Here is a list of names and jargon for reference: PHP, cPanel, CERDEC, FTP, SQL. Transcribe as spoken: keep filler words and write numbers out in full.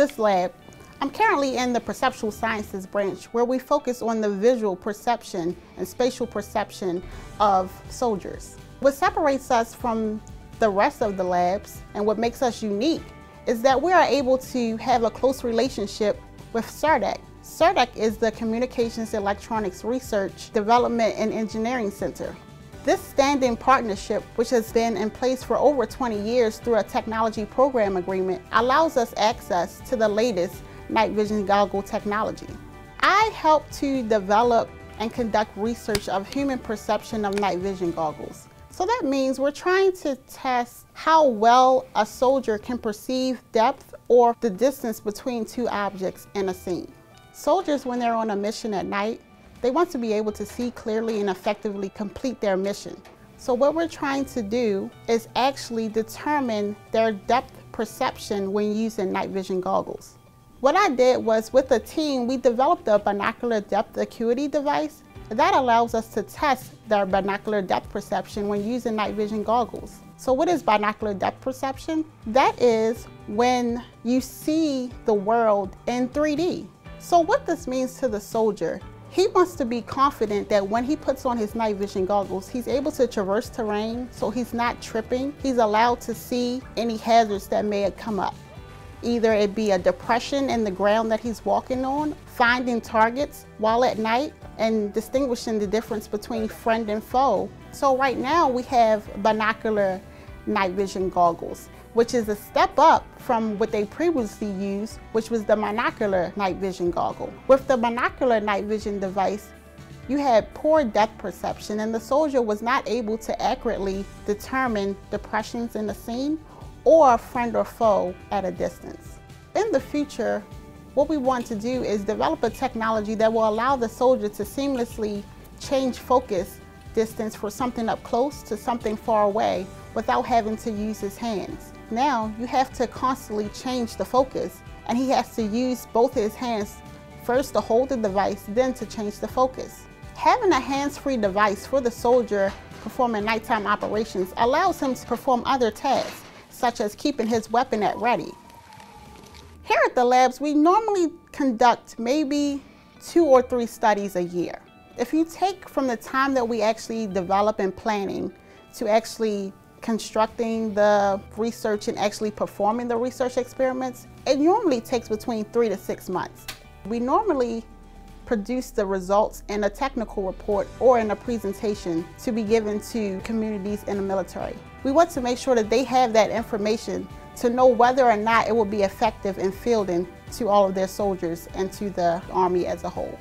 this lab, I'm currently in the Perceptual Sciences branch, where we focus on the visual perception and spatial perception of soldiers. What separates us from the rest of the labs and what makes us unique is that we are able to have a close relationship with CERDEC. CERDEC is the Communications Electronics Research, Development and Engineering Center. This standing partnership, which has been in place for over twenty years through a technology program agreement, allows us access to the latest night vision goggle technology. I help to develop and conduct research of human perception of night vision goggles. So that means we're trying to test how well a soldier can perceive depth or the distance between two objects in a scene. Soldiers, when they're on a mission at night, they want to be able to see clearly and effectively complete their mission. So what we're trying to do is actually determine their depth perception when using night vision goggles. What I did was, with a team, we developed a binocular depth acuity device that allows us to test their binocular depth perception when using night vision goggles. So what is binocular depth perception? That is when you see the world in three D. So what this means to the soldier, he wants to be confident that when he puts on his night vision goggles, he's able to traverse terrain, so he's not tripping. He's allowed to see any hazards that may come up. Either it be a depression in the ground that he's walking on, finding targets while at night, and distinguishing the difference between friend and foe. So right now we have binocular night vision goggles, which is a step up from what they previously used, which was the monocular night vision goggle. With the monocular night vision device, you had poor depth perception, and the soldier was not able to accurately determine depressions in the scene or friend or foe at a distance. In the future, what we want to do is develop a technology that will allow the soldier to seamlessly change focus distance for something up close to something far away without having to use his hands. Now you have to constantly change the focus, and he has to use both his hands first to hold the device, then to change the focus. Having a hands-free device for the soldier performing nighttime operations allows him to perform other tasks, such as keeping his weapon at ready. Here at the labs, we normally conduct maybe two or three studies a year. If you take from the time that we actually develop and planning to actually constructing the research and actually performing the research experiments, it normally takes between three to six months. We normally produce the results in a technical report or in a presentation to be given to communities in the military. We want to make sure that they have that information to know whether or not it will be effective in fielding to all of their soldiers and to the Army as a whole.